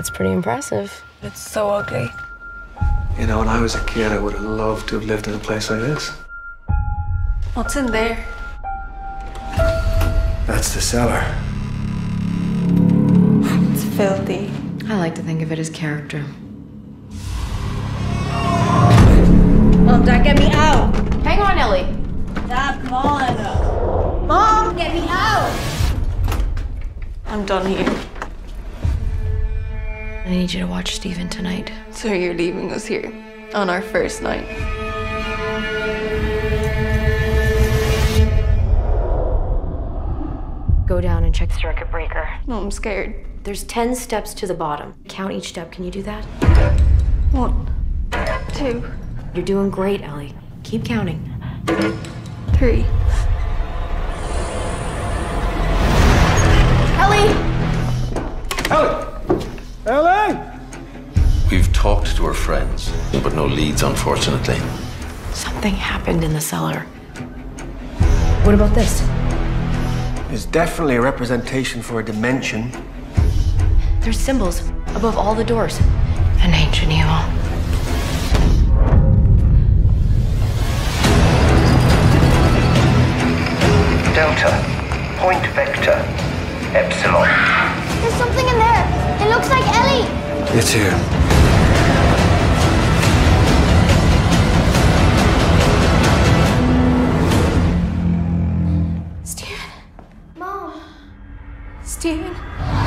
That's pretty impressive. It's so ugly. You know, when I was a kid, I would have loved to have lived in a place like this. What's in there? That's the cellar. It's filthy. I like to think of it as character. Mom, Dad, get me out! Hang on, Ellie. Dad, come on. Mom, get me out! I'm done here. I need you to watch Stephen tonight. So you're leaving us here on our first night? Go down and check the circuit breaker. No, I'm scared. There's 10 steps to the bottom. Count each step. Can you do that? 1, 2. You're doing great, Ellie. Keep counting. 3. Ellie! Ellie! Ellie! We've talked to her friends, but no leads, unfortunately. Something happened in the cellar. What about this? There's definitely a representation for a dimension. There's symbols above all the doors. An ancient evil. Delta, point vector, epsilon. There's something in there. It looks like Ellie. It's here. Stephen. Mom. Stephen.